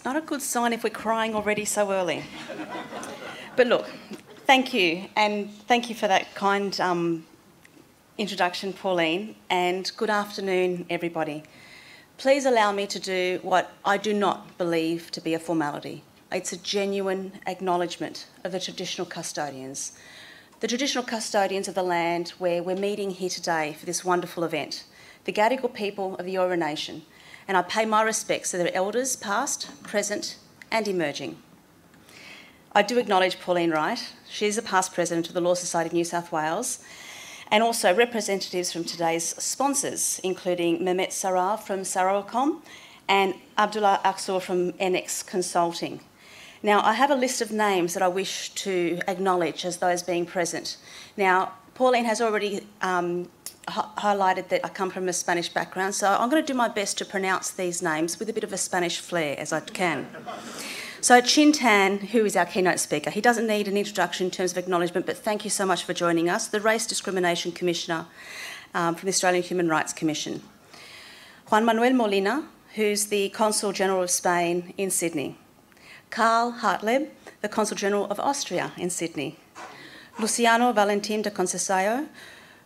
It's not a good sign if we're crying already so early. But look, thank you, and thank you for that kind introduction, Pauline, and good afternoon, everybody. Please allow me to do what I do not believe to be a formality. It's a genuine acknowledgement of the traditional custodians of the land where we're meeting here today for this wonderful event, the Gadigal people of the Eora Nation, and I pay my respects to their elders past, present and emerging. I do acknowledge Pauline Wright. She is a past president of the Law Society of New South Wales, and also representatives from today's sponsors, including Mehmet Sarar from Sarawakom and Abdullah Aksor from NX Consulting. Now, I have a list of names that I wish to acknowledge as those being present. Now, Pauline has already highlighted that I come from a Spanish background, so I'm going to do my best to pronounce these names with a bit of a Spanish flair as I can. So Chin Tan, who is our keynote speaker, he doesn't need an introduction in terms of acknowledgement, but thank you so much for joining us, the Race Discrimination Commissioner from the Australian Human Rights Commission. Juan Manuel Molina, who's the Consul General of Spain in Sydney. Carl Hartleb, the Consul General of Austria in Sydney. Luciano Valentín de Concesayo,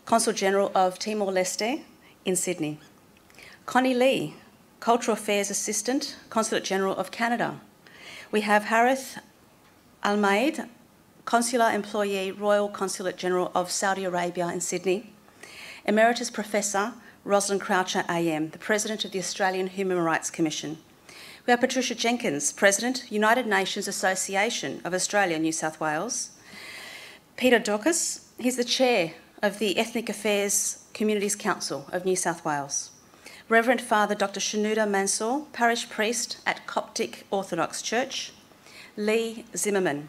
Consul General of Timor-Leste in Sydney. Connie Lee, Cultural Affairs Assistant, Consulate General of Canada. We have Harith Almaid, Consular Employee, Royal Consulate General of Saudi Arabia in Sydney. Emeritus Professor Rosalind Croucher AM, the President of the Australian Human Rights Commission. We have Patricia Jenkins, President, United Nations Association of Australia, New South Wales. Peter Dorcas, he's the Chair of the Ethnic Affairs Communities Council of New South Wales. Reverend Father Dr. Shenouda Mansour, Parish Priest at Coptic Orthodox Church. Lee Zimmerman,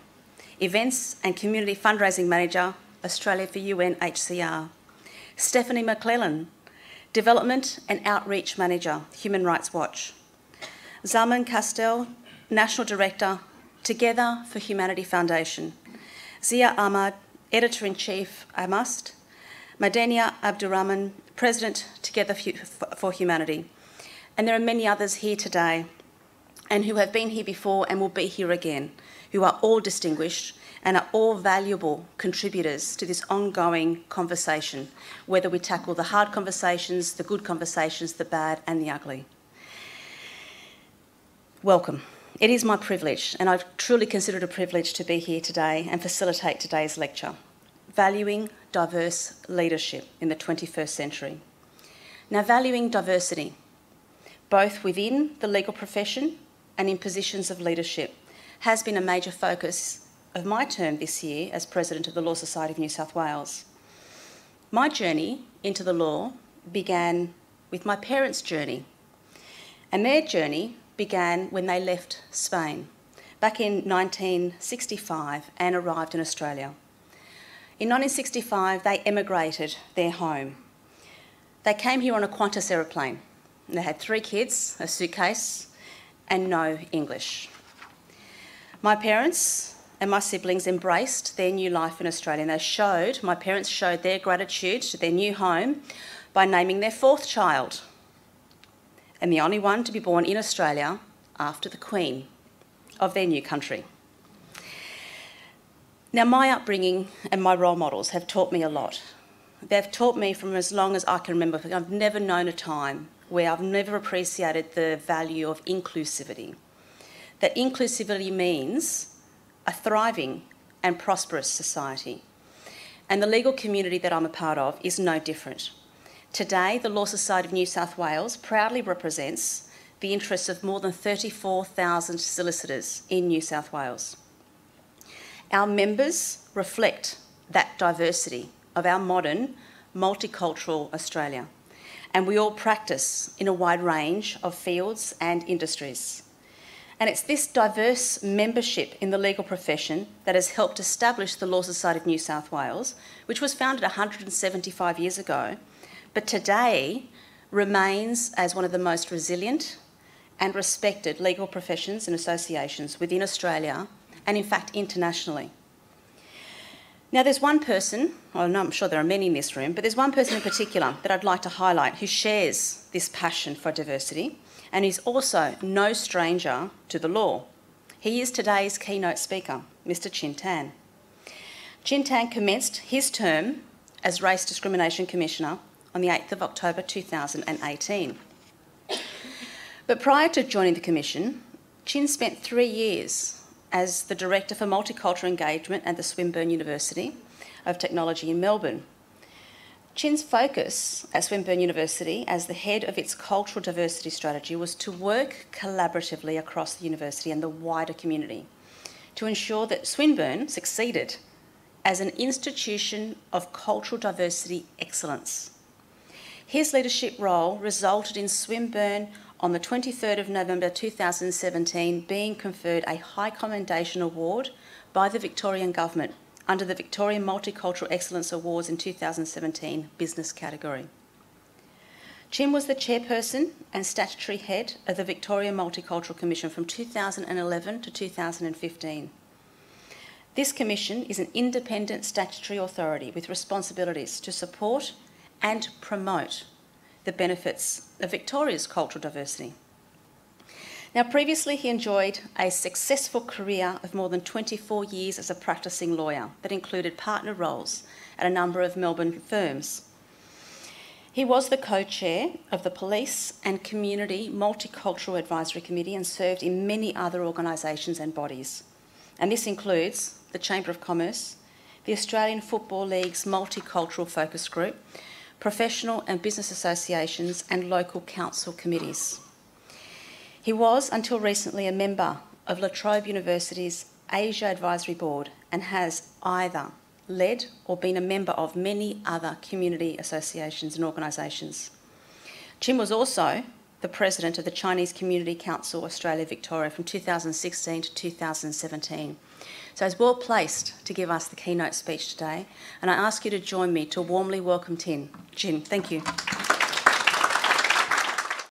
Events and Community Fundraising Manager, Australia for UNHCR. Stephanie McClellan, Development and Outreach Manager, Human Rights Watch. Zaman Castell, National Director, Together for Humanity Foundation. Zia Ahmad, Editor-in-Chief, AMAST. Madania Abdurrahman, President, Together for Humanity. And there are many others here today and who have been here before and will be here again, who are all distinguished and are all valuable contributors to this ongoing conversation, whether we tackle the hard conversations, the good conversations, the bad and the ugly. Welcome. It is my privilege, and I've truly considered it a privilege to be here today and facilitate today's lecture, Valuing Diverse Leadership in the 21st Century. Now, valuing diversity, both within the legal profession and in positions of leadership, has been a major focus of my term this year as President of the Law Society of New South Wales. My journey into the law began with my parents' journey, and their journey began when they left Spain back in 1965 and arrived in Australia. In 1965, they emigrated their home. They came here on a Qantas aeroplane. They had 3 kids, a suitcase, and no English. My parents and my siblings embraced their new life in Australia, and my parents showed their gratitude to their new home by naming their 4th child, and the only one to be born in Australia after the Queen of their new country. Now, my upbringing and my role models have taught me a lot. They've taught me from as long as I can remember. I've never known a time where I've never appreciated the value of inclusivity. That inclusivity means a thriving and prosperous society. And the legal community that I'm a part of is no different. Today, the Law Society of New South Wales proudly represents the interests of more than 34,000 solicitors in New South Wales. Our members reflect that diversity of our modern, multicultural Australia, and we all practice in a wide range of fields and industries. And it's this diverse membership in the legal profession that has helped establish the Law Society of New South Wales, which was founded 175 years ago, but today remains as one of the most resilient and respected legal professions and associations within Australia, and in fact internationally. Now, there's one person, well, no, I'm sure there are many in this room, but there's one person in particular that I'd like to highlight who shares this passion for diversity, and is also no stranger to the law. He is today's keynote speaker, Mr. Chin Tan. Chin Tan commenced his term as Race Discrimination Commissioner on the 8th of October 2018. But prior to joining the Commission, Chin spent 3 years as the Director for Multicultural Engagement at the Swinburne University of Technology in Melbourne. Chin's focus at Swinburne University as the head of its cultural diversity strategy was to work collaboratively across the university and the wider community to ensure that Swinburne succeeded as an institution of cultural diversity excellence. His leadership role resulted in Swinburne on the 23rd of November 2017 being conferred a High Commendation Award by the Victorian Government under the Victorian Multicultural Excellence Awards in 2017 business category. Chin was the chairperson and statutory head of the Victoria Multicultural Commission from 2011 to 2015. This commission is an independent statutory authority with responsibilities to support and promote the benefits of Victoria's cultural diversity. Now, previously he enjoyed a successful career of more than 24 years as a practising lawyer that included partner roles at a number of Melbourne firms. He was the co-chair of the Police and Community Multicultural Advisory Committee and served in many other organisations and bodies. And this includes the Chamber of Commerce, the Australian Football League's Multicultural Focus Group, professional and business associations and local council committees. He was, until recently, a member of La Trobe University's Asia Advisory Board and has either led or been a member of many other community associations and organisations. Chin was also the president of the Chinese Community Council Australia Victoria from 2016 to 2017. So he's well placed to give us the keynote speech today, and I ask you to join me to warmly welcome Chin. Thank you.